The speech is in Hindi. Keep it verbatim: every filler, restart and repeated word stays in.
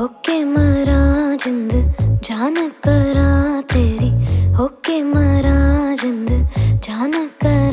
होके मरा जिंद जान करा तेरी, होके मरा जिंद जान करा।